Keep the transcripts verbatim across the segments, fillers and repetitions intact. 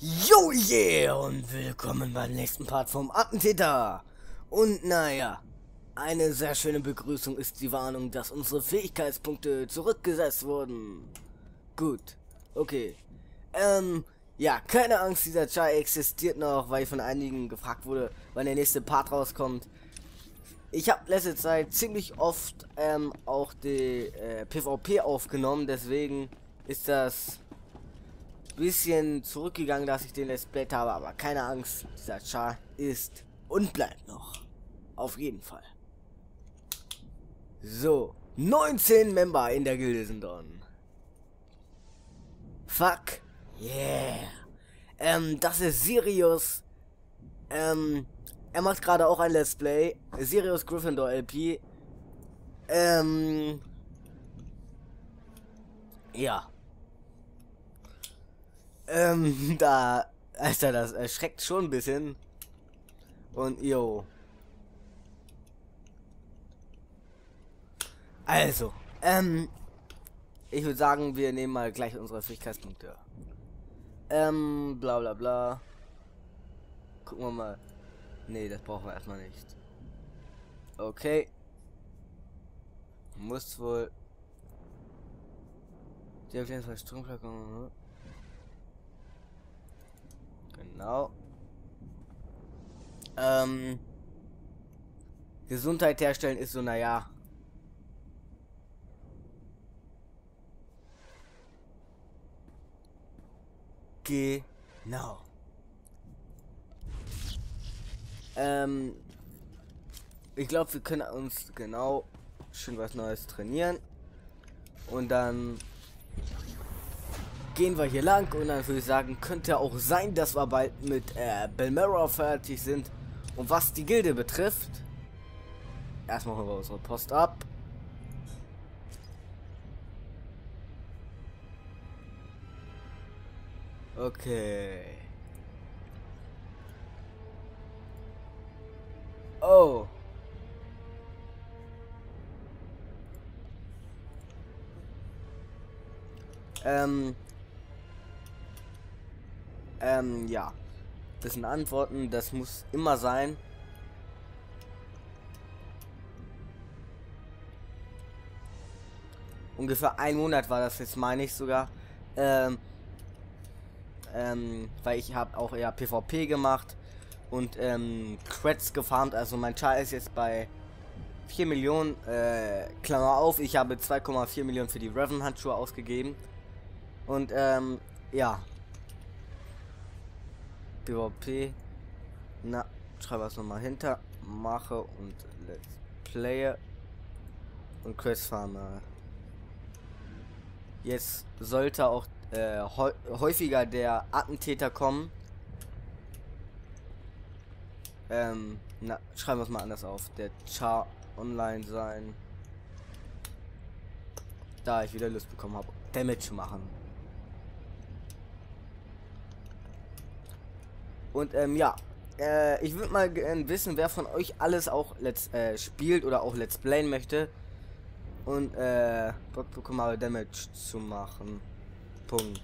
Yo yeah und willkommen beim nächsten Part vom Attentäter. Und naja, eine sehr schöne Begrüßung ist die Warnung, dass unsere Fähigkeitspunkte zurückgesetzt wurden. Gut, okay. Ähm, ja, keine Angst, dieser Chai existiert noch, weil von einigen gefragt wurde, wann der nächste Part rauskommt. Ich habe letzte Zeit ziemlich oft ähm, auch die äh, PvP aufgenommen, deswegen ist das bisschen zurückgegangen, dass ich den Let's Play habe, aber keine Angst, dieser Char ist und bleibt noch. Auf jeden Fall. So, neunzehn Member in der Gilde sind dran. Fuck. Yeah. Ähm, das ist Sirius. Ähm, er macht gerade auch ein Let's Play. Sirius Gryffindor L P. Ähm. Ja. Ähm, da, Alter, das erschreckt schon ein bisschen. Und, yo. Also, ähm, ich würde sagen, wir nehmen mal gleich unsere Fähigkeitspunkte. Ähm, bla bla bla. Gucken wir mal. Nee, das brauchen wir erstmal nicht. Okay. Muss wohl. Die auf jeden Fall Stromschlag kommen, ne? Genau. Ähm, Gesundheit herstellen ist so, naja. Genau. Ähm, ich glaube, wir können uns genau schön was Neues trainieren. Und dann gehen wir hier lang und dann würde ich sagen, könnte auch sein, dass wir bald mit äh, Balmorra fertig sind. Und was die Gilde betrifft, erstmal holen wir unsere Post ab. Okay. Oh. Ähm. Ähm, ja. Das sind Antworten, das muss immer sein. Ungefähr ein Monat war das jetzt, meine ich sogar. Ähm, ähm, weil ich habe auch eher PvP gemacht und ähm, Creds gefarmt. Also mein Char ist jetzt bei vier Millionen, äh, Klammer auf. Ich habe zwei Komma vier Millionen für die Reven-Handschuhe ausgegeben. Und ähm, ja. PvP. Na, schreibe es nochmal hinter. Mache und Let's Play. Und Chris Farmer. Jetzt sollte auch äh, häu häufiger der Attentäter kommen. Ähm, na, schreiben wir es mal anders auf. Der Char online sein. Da ich wieder Lust bekommen habe, Damage machen. Und ähm, ja, äh, ich würde mal äh, wissen, wer von euch alles auch let's, äh, spielt oder auch Let's Playen möchte. Und äh, Bock bekommen habe, Damage zu machen. Punkt.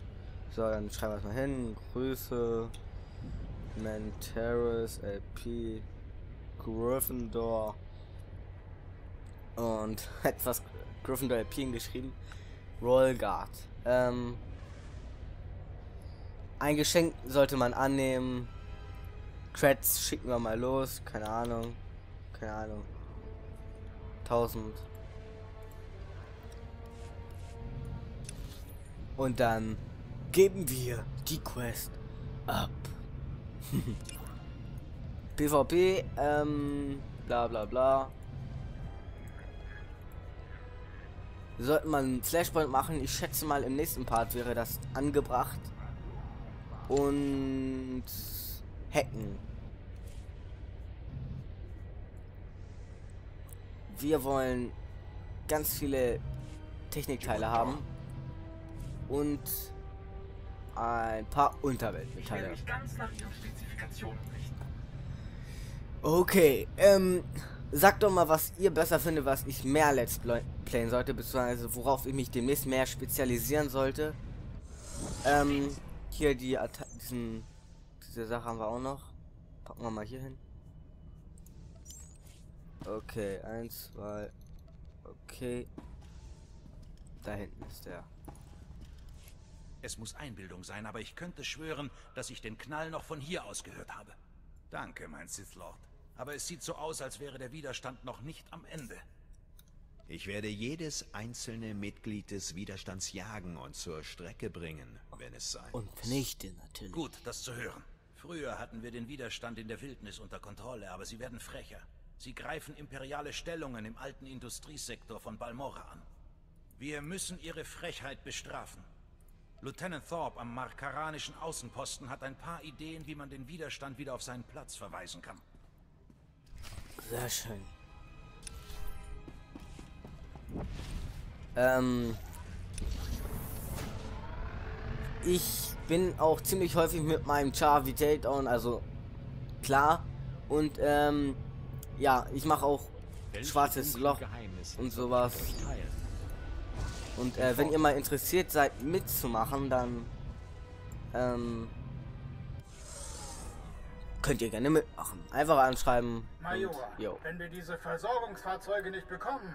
So, dann schreiben wir es mal hin. Grüße. Mentaris, L P, Gryffindor. Und etwas Gryffindor L P hingeschrieben. Royal Guard. Ähm, ein Geschenk sollte man annehmen. Creds schicken wir mal los. Keine Ahnung. Keine Ahnung. tausend. Und dann geben wir die Quest ab. PvP. Ähm. Bla bla bla. Sollte man einen Flashpoint machen. Ich schätze mal, im nächsten Part wäre das angebracht. Und hacken. Wir wollen ganz viele Technikteile haben und ein paar Unterweltmetalle. Okay, ähm, sagt doch mal, was ihr besser findet, was ich mehr Let's Playen sollte, beziehungsweise worauf ich mich demnächst mehr spezialisieren sollte. Ähm, Hier die Atta diesen diese Sache haben wir auch noch. Packen wir mal hier hin. Okay, eins, zwei. Okay. Da hinten ist der. Es muss Einbildung sein, aber ich könnte schwören, dass ich den Knall noch von hier aus gehört habe. Danke, mein Sith Lord. Aber es sieht so aus, als wäre der Widerstand noch nicht am Ende. Ich werde jedes einzelne Mitglied des Widerstands jagen und zur Strecke bringen, wenn es sein muss. Und vernichten natürlich. Gut, das zu hören. Früher hatten wir den Widerstand in der Wildnis unter Kontrolle, aber sie werden frecher. Sie greifen imperiale Stellungen im alten Industriesektor von Balmorra an. Wir müssen ihre Frechheit bestrafen. Lieutenant Thorpe am markaranischen Außenposten hat ein paar Ideen, wie man den Widerstand wieder auf seinen Platz verweisen kann. Sehr schön. Ähm... Ich bin auch ziemlich häufig mit meinem Char Vitate on, also klar. Und ähm... ja, ich mache auch schwarzes Loch und sowas. Und äh, wenn ihr mal interessiert seid mitzumachen, dann ähm, könnt ihr gerne mitmachen. Einfach anschreiben. Major, und, wenn wir diese Versorgungsfahrzeuge nicht bekommen.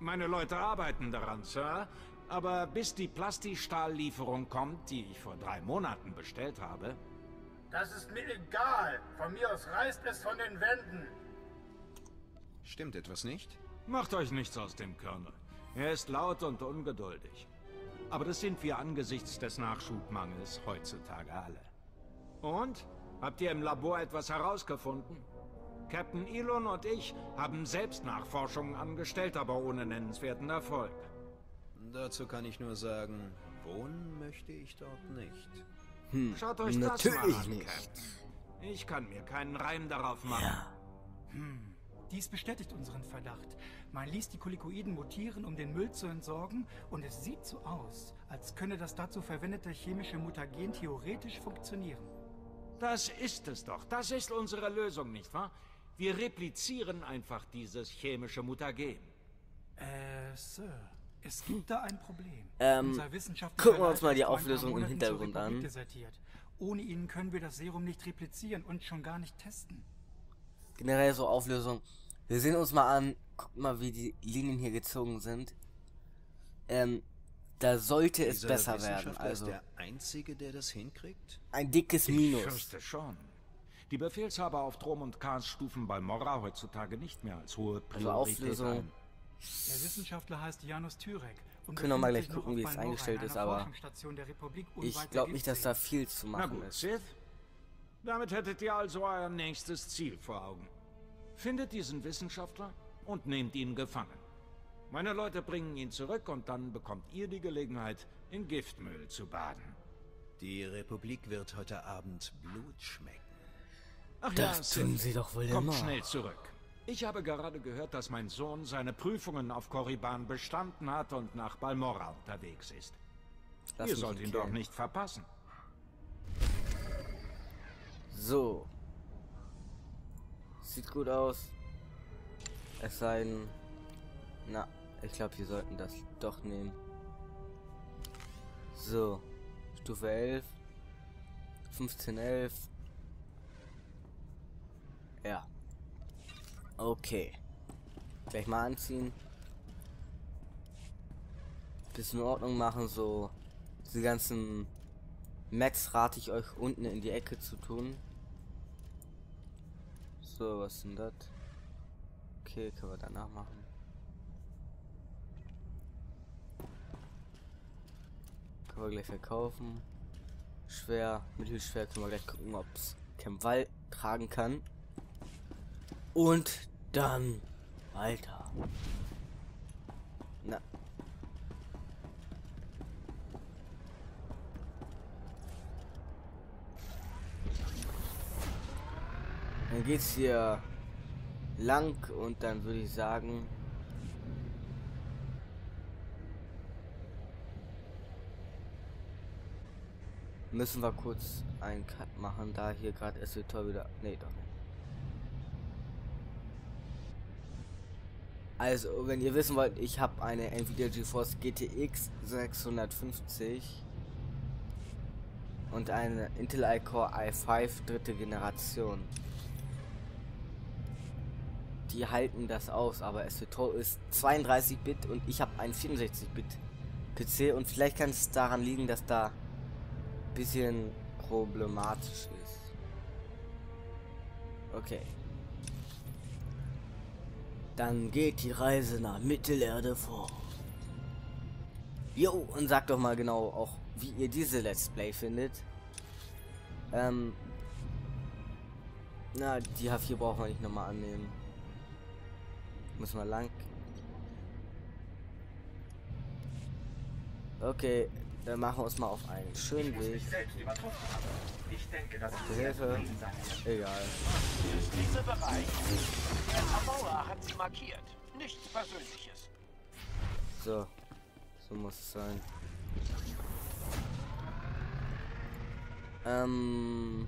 Meine Leute arbeiten daran, Sir. Aber bis die Plasti-Stahllieferung kommt, die ich vor drei Monaten bestellt habe. Das ist mir egal. Von mir aus reißt es von den Wänden. Stimmt etwas nicht? Macht euch nichts aus dem Colonel. Er ist laut und ungeduldig. Aber das sind wir angesichts des Nachschubmangels heutzutage alle. Und? Habt ihr im Labor etwas herausgefunden? Captain Elon und ich haben selbst Nachforschungen angestellt, aber ohne nennenswerten Erfolg. Dazu kann ich nur sagen, wohnen möchte ich dort nicht. Hm, schaut euch das mal an, Captain. Ich kann mir keinen Reim darauf machen. Ja. Hm. Dies bestätigt unseren Verdacht. Man ließ die Kolikoiden mutieren, um den Müll zu entsorgen, und es sieht so aus, als könne das dazu verwendete chemische Mutagen theoretisch funktionieren. Das ist es doch. Das ist unsere Lösung, nicht wahr? Wir replizieren einfach dieses chemische Mutagen. Äh, Sir, es gibt da ein Problem. Ähm, gucken wir uns mal die Auflösung im Hintergrund an. Ohne ihnen können wir das Serum nicht replizieren und schon gar nicht testen. Generell so Auflösung. Wir sehen uns mal an, guck mal, wie die Linien hier gezogen sind. Ähm, da sollte es besser werden. Also der einzige, der das hinkriegt? Ein dickes Minus. Ich fürchte schon. Die Befehlshaber auf Drom und Kars stufen Balmorra heutzutage nicht mehr als hohe Priorität also ein. Der Wissenschaftler heißt Janus Tyrek. Können wir mal gleich gucken, wie es eingestellt ist, aber ich glaube nicht, dass da viel zu machen ist. Sith? Damit hättet ihr also euer nächstes Ziel vor Augen. Findet diesen Wissenschaftler und nehmt ihn gefangen. Meine Leute bringen ihn zurück und dann bekommt ihr die Gelegenheit, in Giftmüll zu baden. Die Republik wird heute Abend Blut schmecken. Ach ja, das tun sie doch wohl immer. Kommt schnell zurück. Ich habe gerade gehört, dass mein Sohn seine Prüfungen auf Korriban bestanden hat und nach Balmorra unterwegs ist. Ihr sollt ihn doch nicht verpassen. So. Sieht gut aus. Es sei denn... Na, ich glaube, wir sollten das doch nehmen. So. Stufe elf. fünfzehn elf. Ja. Okay. Gleich mal anziehen. Bisschen Ordnung machen, so. Diese ganzen... Max rate ich euch unten in die Ecke zu tun. So, was ist denn das? Okay, können wir danach machen. Können wir gleich verkaufen. Schwer, mittelschwer, können wir gleich gucken, ob es Kemwal tragen kann. Und dann weiter. Na. Dann geht's hier lang und dann würde ich sagen, müssen wir kurz einen Cut machen, da hier gerade S W T O R wieder. Nee, doch nicht. Also, wenn ihr wissen wollt, ich habe eine Nvidia GeForce G T X sechshundertfünfzig und eine Intel i-Core i fünf dritte Generation. Die halten das aus, aber S W T O R ist zweiunddreißig Bit und ich habe einen vierundsechzig Bit P C und vielleicht kann es daran liegen, dass da ein bisschen problematisch ist. Okay. Dann geht die Reise nach Mittelerde vor. Jo, und sagt doch mal genau auch, wie ihr diese Let's Play findet. Ähm. Na, die H vier brauchen wir nicht nochmal annehmen. Muss mal lang. Okay, dann machen wir uns mal auf einen schönen Weg. Ich denke, das ist Hilfe. Egal. Hier ist dieser Bereich. Der Bauer hat sie markiert. Nichts Persönliches. So. So muss es sein. Ähm...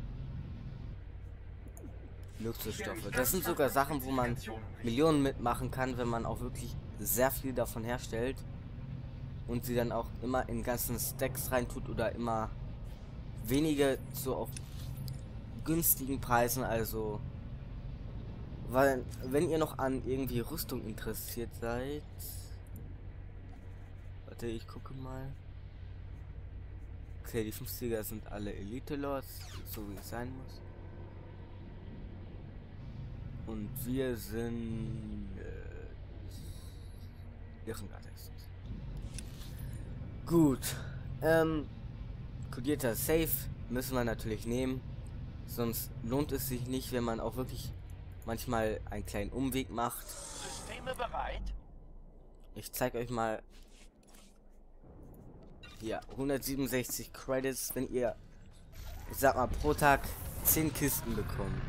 Luxusstoffe. Das sind sogar Sachen, wo man Millionen mitmachen kann, wenn man auch wirklich sehr viel davon herstellt. Und sie dann auch immer in ganzen Stacks reintut oder immer wenige zu auch günstigen Preisen. Also, weil wenn ihr noch an irgendwie Rüstung interessiert seid, warte, ich gucke mal. Okay, die fünfziger sind alle Elite-Lords, so wie es sein muss. Und wir sind äh, Irrengattest. Gut. Ähm, kodierter Safe müssen wir natürlich nehmen. Sonst lohnt es sich nicht, wenn man auch wirklich manchmal einen kleinen Umweg macht. Systeme bereit. Ich zeige euch mal. Ja, hundertsiebenundsechzig Credits, wenn ihr, ich sag mal, pro Tag zehn Kisten bekommt.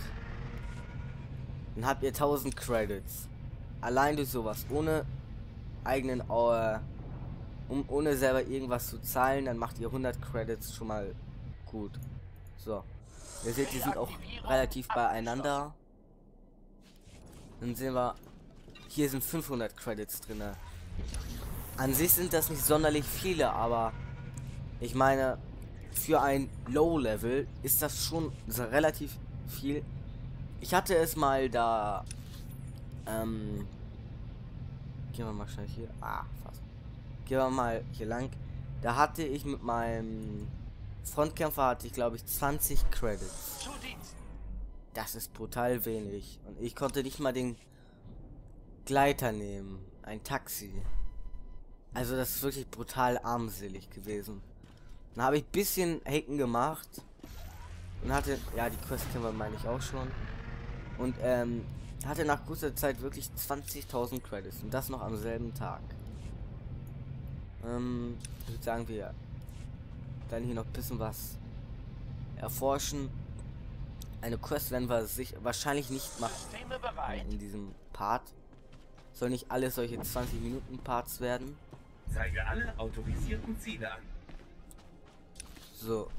Dann habt ihr tausend Credits. Allein durch sowas, ohne eigenen, äh, um, ohne selber irgendwas zu zahlen, dann macht ihr hundert Credits schon mal gut. So, ihr seht, die sind auch relativ beieinander. Dann sehen wir, hier sind fünfhundert Credits drin. An sich sind das nicht sonderlich viele, aber ich meine, für ein Low-Level ist das schon relativ viel. Ich hatte es mal da, ähm, gehen wir mal schnell hier, ah, fast, gehen wir mal hier lang, da hatte ich mit meinem Frontkämpfer, hatte ich glaube ich zwanzig Credits. Das ist brutal wenig und ich konnte nicht mal den Gleiter nehmen, ein Taxi. Also das ist wirklich brutal armselig gewesen. Dann habe ich ein bisschen Hacken gemacht. Und hatte, ja, die Quest kennen wir, meine ich, auch schon. Und ähm, hatte nach kurzer Zeit wirklich zwanzigtausend Credits. Und das noch am selben Tag. Ähm, ich würde sagen, wir dann hier noch ein bisschen was erforschen. Eine Quest werden wir sich wahrscheinlich nicht machen in diesem Part. Soll nicht alles solche zwanzig Minuten Parts werden. Zeige alle autorisierten Ziele an. So.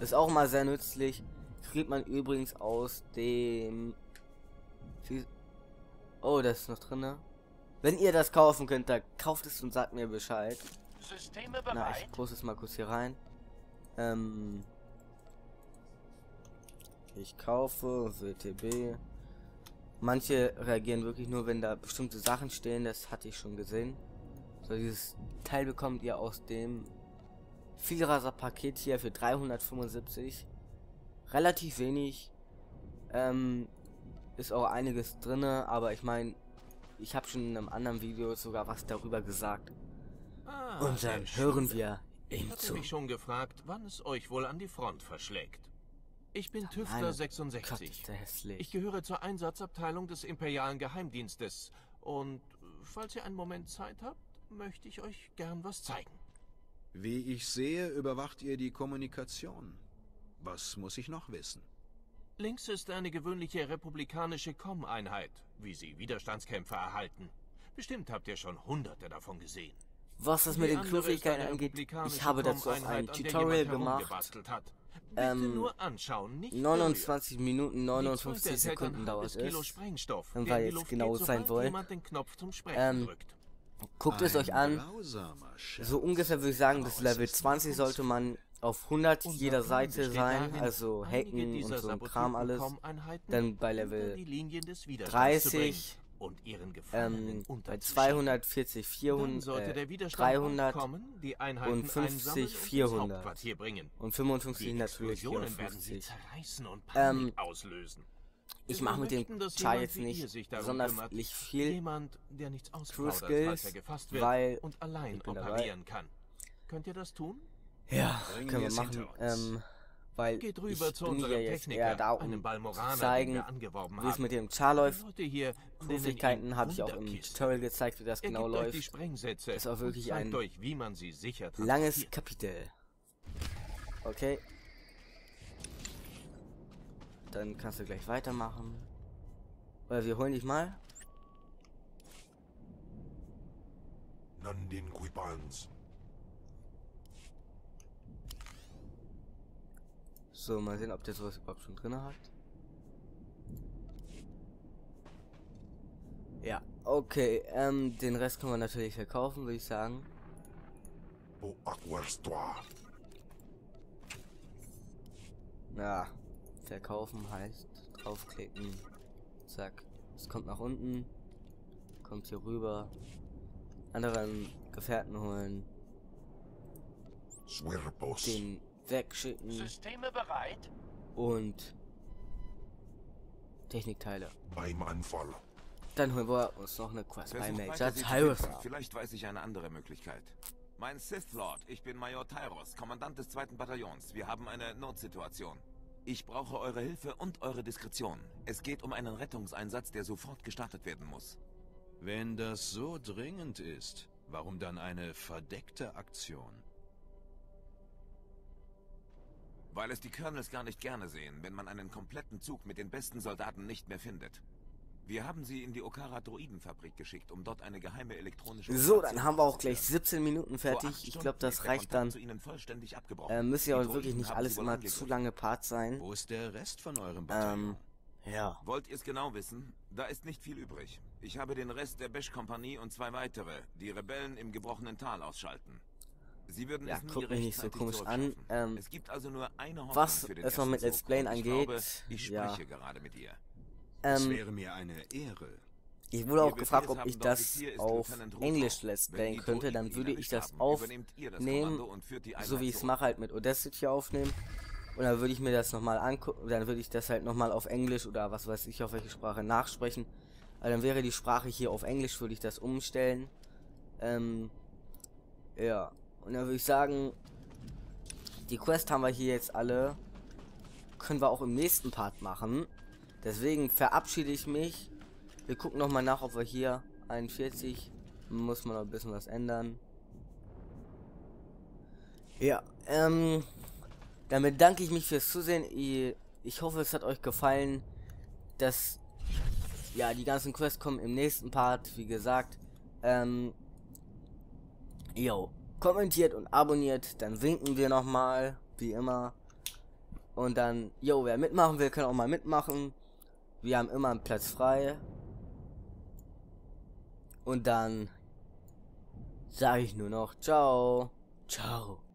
Ist auch mal sehr nützlich. Kriegt man übrigens aus dem... Oh, das ist noch drin, ne? Wenn ihr das kaufen könnt, dann kauft es und sagt mir Bescheid. Systeme bereit. Na, ich poste es mal kurz hier rein. Ähm... Ich kaufe W T B. Manche reagieren wirklich nur, wenn da bestimmte Sachen stehen. Das hatte ich schon gesehen. So, dieses Teil bekommt ihr aus dem Vielraser-Paket hier für dreihundertfünfundsiebzig. Relativ wenig. Ähm, ist auch einiges drin, aber ich meine, ich habe schon in einem anderen Video sogar was darüber gesagt. Ah, und dann hören wir ihm zu. Ich hatte mich schon gefragt, wann es euch wohl an die Front verschlägt. Ich bin Tüftler sechsundsechzig. Ich gehöre zur Einsatzabteilung des Imperialen Geheimdienstes. Und falls ihr einen Moment Zeit habt, möchte ich euch gern was zeigen. Wie ich sehe, überwacht ihr die Kommunikation. Was muss ich noch wissen? Links ist eine gewöhnliche republikanische Com-Einheit, wie sie Widerstandskämpfer erhalten. Bestimmt habt ihr schon hunderte davon gesehen. Was das mit den Klüftigkeiten angeht, ich habe dazu auch ein Tutorial gemacht. Ähm, nur anschauen, nicht neunundzwanzig Minuten neunundfünfzig Sekunden dauert es, wenn wir jetzt genau sein wollen. Ähm, Guckt es euch an. So ungefähr würde ich sagen, bis Level zwanzig sollte man auf hundert jeder Seite sein, also hacken und so ein Kram alles. Dann bei Level dreißig, ähm, bei zweihundertvierzig, vierhundert, äh, dreihundert und fünfzig, vierhundert und fünfundfünfzig natürlich vierhundertfünfzig. Ähm, Ich mache mit dem Char jetzt nicht sonderlich viel True Skills, weil ich bin dabei. Könnt ihr das tun? Ja, können wir machen, ähm, weil ich bin ja jetzt eher da, um zu zeigen, wie es mit dem Char läuft. Fähigkeiten habe ich auch im Tutorial gezeigt, wie das genau läuft. Das ist auch wirklich ein langes Kapitel. Okay. Dann kannst du gleich weitermachen. Oder wir holen dich mal. So, mal sehen, ob der sowas überhaupt schon drin hat. Ja, okay. Ähm, den Rest können wir natürlich verkaufen, würde ich sagen. Ja. Verkaufen heißt draufklicken, zack, es kommt nach unten, kommt hier rüber, anderen Gefährten holen, den wegschicken. Systeme bereit und Technikteile. Beim Anfall. Dann holen wir uns noch eine Quest bei Major Tyrus. Vielleicht weiß ich eine andere Möglichkeit. Mein Sith Lord, ich bin Major Tyrus, Kommandant des zweiten Bataillons. Wir haben eine Notsituation. Ich brauche eure Hilfe und eure Diskretion. Es geht um einen Rettungseinsatz, der sofort gestartet werden muss. Wenn das so dringend ist, warum dann eine verdeckte Aktion? Weil es die Colonels gar nicht gerne sehen, wenn man einen kompletten Zug mit den besten Soldaten nicht mehr findet. Wir haben sie in die Okara Droidenfabrik geschickt, um dort eine geheime elektronische... So, dann haben wir auch gleich siebzehn Minuten fertig. Ich glaube, das reicht dann. Äh, müsst ihr auch wirklich nicht alles immer zu lange Part sein. Wo ist der Rest von eurem Bataillon? Ähm, ja. Wollt ihr es genau wissen? Da ist nicht viel übrig. Ich habe den Rest der Besch-Kompanie und zwei weitere, die Rebellen im gebrochenen Tal ausschalten. Sie würden ja, es guckt mich nicht so komisch an. Ähm, es gibt also nur eine Hoffnung was für den erstmal mit Let's Playen angeht, ich spreche ja. gerade mit ihr. Ähm, wäre mir eine Ehre. Ich wurde auch gefragt, ob ich das auf Englisch Let's Playen könnte, dann würde ich das aufnehmen, so wie ich es mache, halt mit Audacity aufnehmen. Und dann würde ich mir das nochmal angucken, dann würde ich das halt nochmal auf Englisch oder was weiß ich, auf welche Sprache nachsprechen. Also dann wäre die Sprache hier auf Englisch, würde ich das umstellen. Ähm, ja, und dann würde ich sagen, die Quest haben wir hier jetzt alle, können wir auch im nächsten Part machen. Deswegen verabschiede ich mich. Wir gucken nochmal nach, ob wir hier einundvierzig. Muss man noch ein bisschen was ändern. Ja, ähm. Dann bedanke ich mich fürs Zusehen. Ich hoffe, es hat euch gefallen. Das. Ja, die ganzen Quests kommen im nächsten Part, wie gesagt. Ähm. Jo. Kommentiert und abonniert. Dann winken wir nochmal. Wie immer. Und dann, jo, wer mitmachen will, kann auch mal mitmachen. Wir haben immer einen Platz frei. Und dann sage ich nur noch ciao. Ciao.